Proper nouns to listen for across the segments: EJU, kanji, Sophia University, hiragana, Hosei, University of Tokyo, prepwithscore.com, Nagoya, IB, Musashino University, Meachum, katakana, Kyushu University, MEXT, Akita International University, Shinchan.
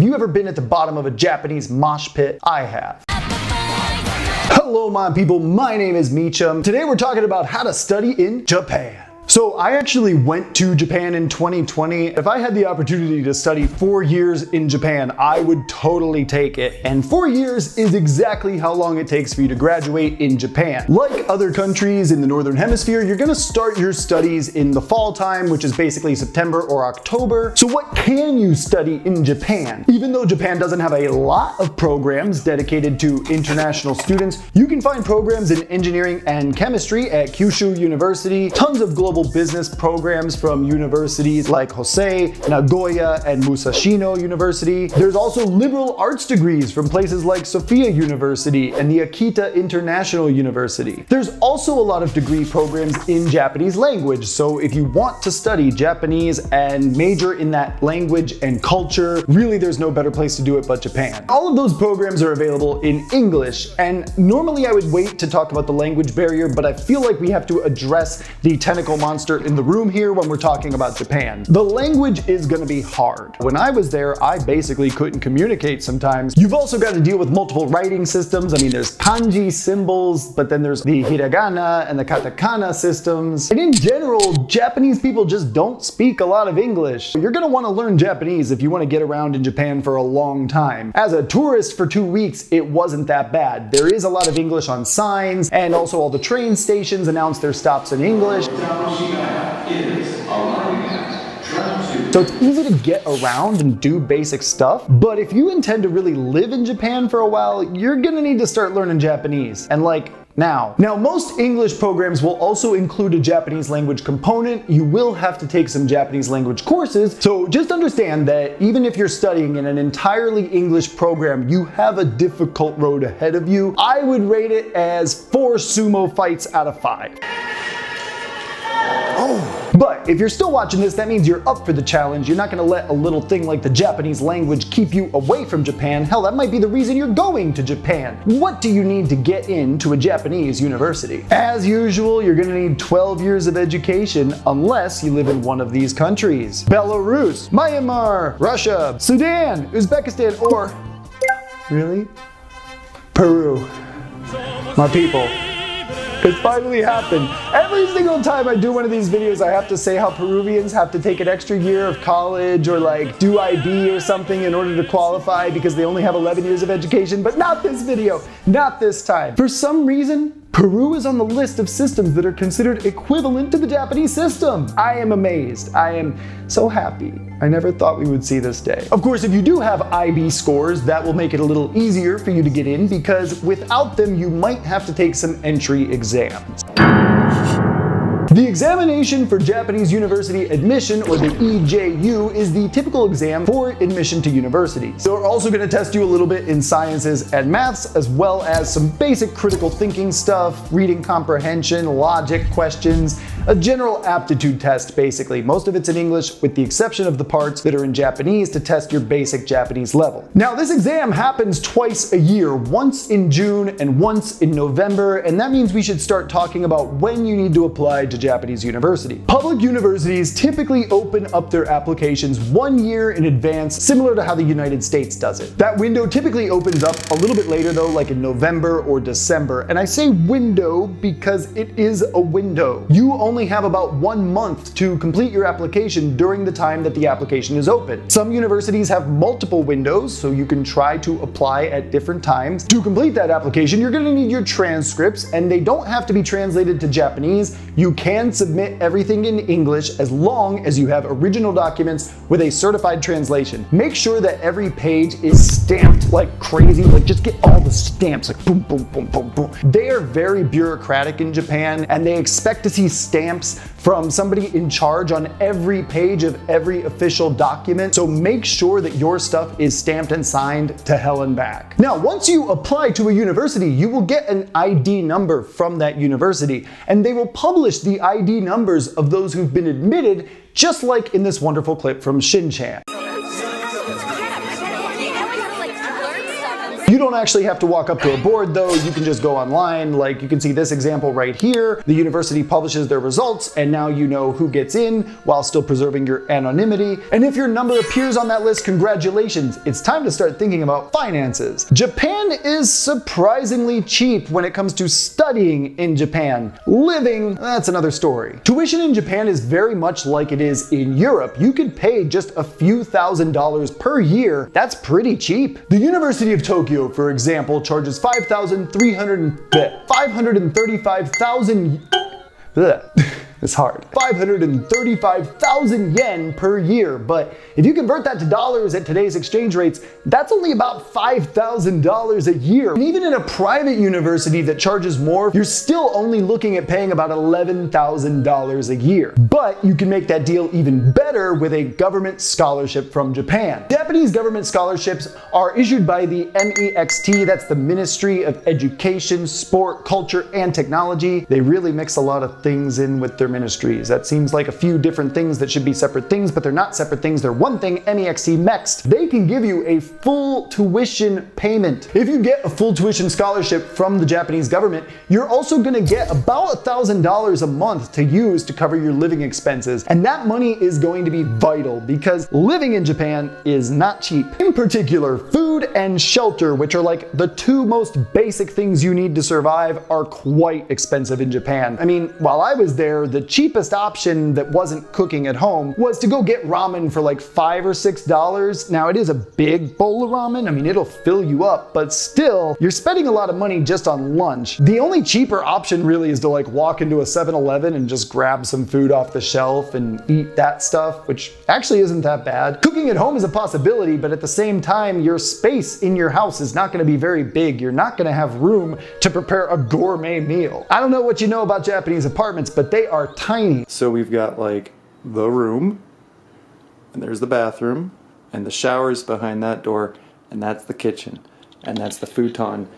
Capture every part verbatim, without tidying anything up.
Have you ever been at the bottom of a Japanese mosh pit? I have. Hello, my people. My name is Meachum. Today we're talking about how to study in Japan. So I actually went to Japan in twenty twenty. If I had the opportunity to study four years in Japan, I would totally take it. And four years is exactly how long it takes for you to graduate in Japan. Like other countries in the Northern Hemisphere, you're gonna start your studies in the fall time, which is basically September or October. So what can you study in Japan? Even though Japan doesn't have a lot of programs dedicated to international students, you can find programs in engineering and chemistry at Kyushu University, tons of global business programs from universities like Hosei, Nagoya, and Musashino University. There's also liberal arts degrees from places like Sophia University and the Akita International University. There's also a lot of degree programs in Japanese language, so if you want to study Japanese and major in that language and culture, really there's no better place to do it but Japan. All of those programs are available in English, and normally I would wait to talk about the language barrier, but I feel like we have to address the technical monster in the room here when we're talking about Japan. The language is gonna be hard. When I was there, I basically couldn't communicate sometimes. You've also got to deal with multiple writing systems. I mean, there's kanji symbols, but then there's the hiragana and the katakana systems. And in general, Japanese people just don't speak a lot of English. You're gonna wanna learn Japanese if you wanna get around in Japan for a long time. As a tourist for two weeks, it wasn't that bad. There is a lot of English on signs, and also all the train stations announce their stops in English. So it's easy to get around and do basic stuff, but if you intend to really live in Japan for a while, you're gonna need to start learning Japanese. And like, Now, now most English programs will also include a Japanese language component. You will have to take some Japanese language courses. So just understand that even if you're studying in an entirely English program, you have a difficult road ahead of you. I would rate it as four sumo fights out of five. Oh. But if you're still watching this, that means you're up for the challenge. You're not gonna let a little thing like the Japanese language keep you away from Japan. Hell, that might be the reason you're going to Japan. What do you need to get into a Japanese university? As usual, you're gonna need twelve years of education unless you live in one of these countries: Belarus, Myanmar, Russia, Sudan, Uzbekistan, or really? Peru. My people. It finally happened. Every single time I do one of these videos, I have to say how Peruvians have to take an extra year of college or like do I B or something in order to qualify because they only have eleven years of education, but not this video, not this time. For some reason, Peru is on the list of systems that are considered equivalent to the Japanese system. I am amazed. I am so happy. I never thought we would see this day. Of course, if you do have I B scores, that will make it a little easier for you to get in, because without them, you might have to take some entry exams. The examination for Japanese university admission, or the E J U, is the typical exam for admission to universities. They're also going to test you a little bit in sciences and maths, as well as some basic critical thinking stuff, reading comprehension, logic questions, a general aptitude test basically. Most of it's in English, with the exception of the parts that are in Japanese to test your basic Japanese level. Now, this exam happens twice a year, once in June and once in November, and that means we should start talking about when you need to apply to Japanese university. Public universities typically open up their applications one year in advance, similar to how the United States does it. That window typically opens up a little bit later though, like in November or December. And I say window because it is a window. You only have about one month to complete your application during the time that the application is open. Some universities have multiple windows, so you can try to apply at different times. To complete that application, you're gonna need your transcripts, and they don't have to be translated to Japanese. You can can submit everything in English as long as you have original documents with a certified translation. Make sure that every page is stamped like crazy, like just get all the stamps, like boom, boom, boom, boom, boom. They are very bureaucratic in Japan, and they expect to see stamps from somebody in charge on every page of every official document. So make sure that your stuff is stamped and signed to hell and back. Now, once you apply to a university, you will get an I D number from that university, and they will publish the I D numbers of those who've been admitted, just like in this wonderful clip from Shinchan. don't actually have to walk up to a board though, you can just go online. Like you can see this example right here. The university publishes their results and now you know who gets in while still preserving your anonymity. And if your number appears on that list, congratulations, it's time to start thinking about finances. Japan is surprisingly cheap when it comes to studying in Japan. Living, that's another story. Tuition in Japan is very much like it is in Europe. You could pay just a few thousand dollars per year. That's pretty cheap. The University of Tokyo, for example, charges five hundred thirty-five thousand It's hard. five hundred thirty-five thousand yen per year, but if you convert that to dollars at today's exchange rates, that's only about five thousand dollars a year. And even in a private university that charges more, you're still only looking at paying about eleven thousand dollars a year. But you can make that deal even better with a government scholarship from Japan. Japanese government scholarships are issued by the MEXT, that's the Ministry of Education, Sport, Culture, and Technology. They really mix a lot of things in with their ministries. That seems like a few different things that should be separate things, but they're not separate things. They're one thing, MEXT, MEXT. They can give you a full tuition payment. If you get a full tuition scholarship from the Japanese government, you're also gonna get about one thousand dollars a month to use to cover your living expenses. And that money is going to be vital because living in Japan is not cheap. In particular, food and shelter, which are like the two most basic things you need to survive, are quite expensive in Japan. I mean, while I was there, the cheapest option that wasn't cooking at home was to go get ramen for like five or six dollars. Now it is a big bowl of ramen. I mean, it'll fill you up, but still you're spending a lot of money just on lunch. The only cheaper option really is to like walk into a seven eleven and just grab some food off the shelf and eat that stuff, which actually isn't that bad. Cooking at home is a possibility, but at the same time, your space in your house is not gonna be very big. You're not gonna have room to prepare a gourmet meal. I don't know what you know about Japanese apartments, but they are tiny. So we've got like the room, and there's the bathroom, and the shower's behind that door, and that's the kitchen, and that's the futon,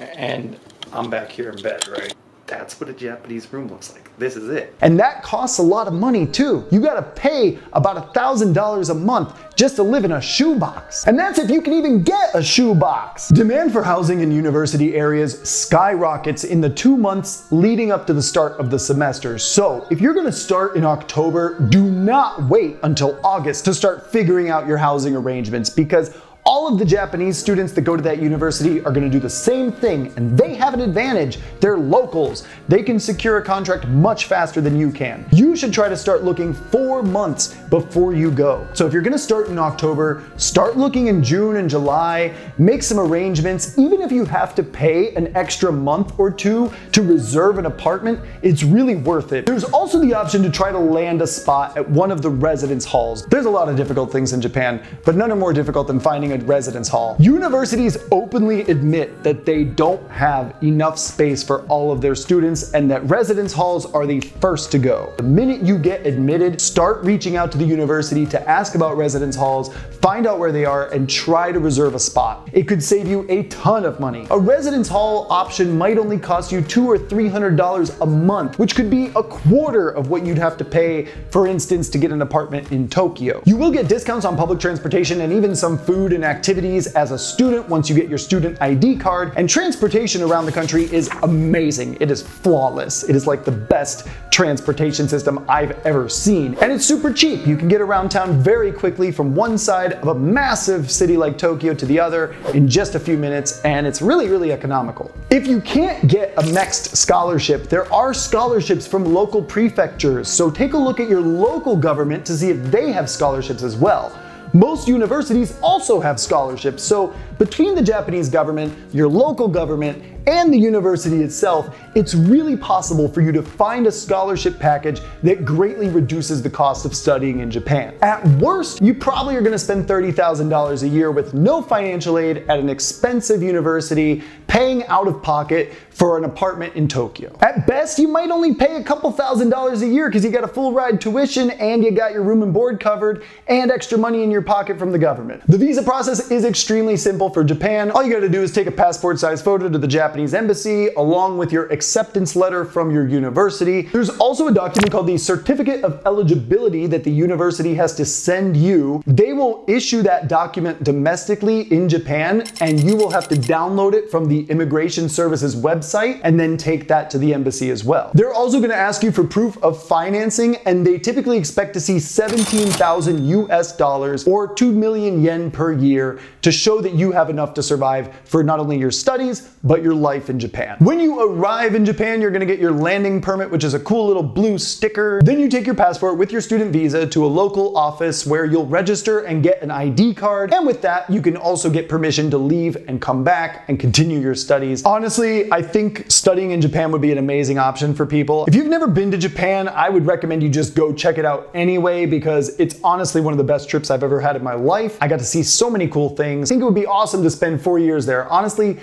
and I'm back here in bed, right? That's what a Japanese room looks like. This is it. And that costs a lot of money too. You gotta pay about one thousand dollars a month just to live in a shoebox. And that's if you can even get a shoebox. Demand for housing in university areas skyrockets in the two months leading up to the start of the semester. So if you're gonna start in October, do not wait until August to start figuring out your housing arrangements, because all of the Japanese students that go to that university are gonna do the same thing, and they have an advantage. They're locals. They can secure a contract much faster than you can. You should try to start looking four months before you go. So if you're gonna start in October, start looking in June and July, make some arrangements. Even if you have to pay an extra month or two to reserve an apartment, it's really worth it. There's also the option to try to land a spot at one of the residence halls. There's a lot of difficult things in Japan, but none are more difficult than finding a residence hall. Universities openly admit that they don't have enough space for all of their students and that residence halls are the first to go. The minute you get admitted, start reaching out to the university to ask about residence halls, find out where they are, and try to reserve a spot. It could save you a ton of money. A residence hall option might only cost you two or three hundred dollars a month, which could be a quarter of what you'd have to pay, for instance, to get an apartment in Tokyo. You will get discounts on public transportation and even some food and activities as a student once you get your student I D card, and transportation around the country is amazing. It is flawless. It is like the best transportation system I've ever seen, and it's super cheap. You can get around town very quickly from one side of a massive city like Tokyo to the other in just a few minutes, and it's really, really economical. If you can't get a MEXT scholarship, there are scholarships from local prefectures, so take a look at your local government to see if they have scholarships as well. Most universities also have scholarships, so between the Japanese government, your local government, and the university itself, it's really possible for you to find a scholarship package that greatly reduces the cost of studying in Japan. At worst, you probably are gonna spend thirty thousand dollars a year with no financial aid at an expensive university, paying out of pocket for an apartment in Tokyo. At best, you might only pay a couple thousand dollars a year because you got a full ride tuition and you got your room and board covered and extra money in your pocket from the government. The visa process is extremely simple for Japan. All you gotta do is take a passport-sized photo to the Japanese Japanese embassy, along with your acceptance letter from your university. There's also a document called the Certificate of Eligibility that the university has to send you. They will issue that document domestically in Japan, and you will have to download it from the Immigration Services website and then take that to the embassy as well. They're also going to ask you for proof of financing, and they typically expect to see seventeen thousand U S dollars or two million yen per year to show that you have enough to survive for not only your studies, but your life in Japan. When you arrive in Japan, you're gonna get your landing permit, which is a cool little blue sticker. Then you take your passport with your student visa to a local office where you'll register and get an I D card. And with that, you can also get permission to leave and come back and continue your studies. Honestly, I think studying in Japan would be an amazing option for people. If you've never been to Japan, I would recommend you just go check it out anyway, because it's honestly one of the best trips I've ever had in my life. I got to see so many cool things. I think it would be awesome to spend four years there. Honestly,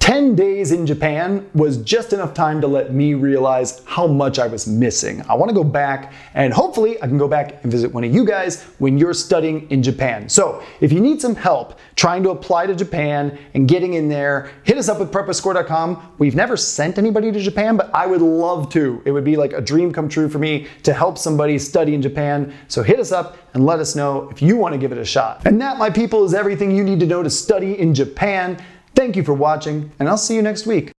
ten days in Japan was just enough time to let me realize how much I was missing. I want to go back, and hopefully I can go back and visit one of you guys when you're studying in Japan. So if you need some help trying to apply to Japan and getting in there, hit us up with prep with score dot com. We've never sent anybody to Japan, but I would love to. It would be like a dream come true for me to help somebody study in Japan. So hit us up and let us know if you want to give it a shot. And that, my people, is everything you need to know to study in Japan. Thank you for watching, and I'll see you next week.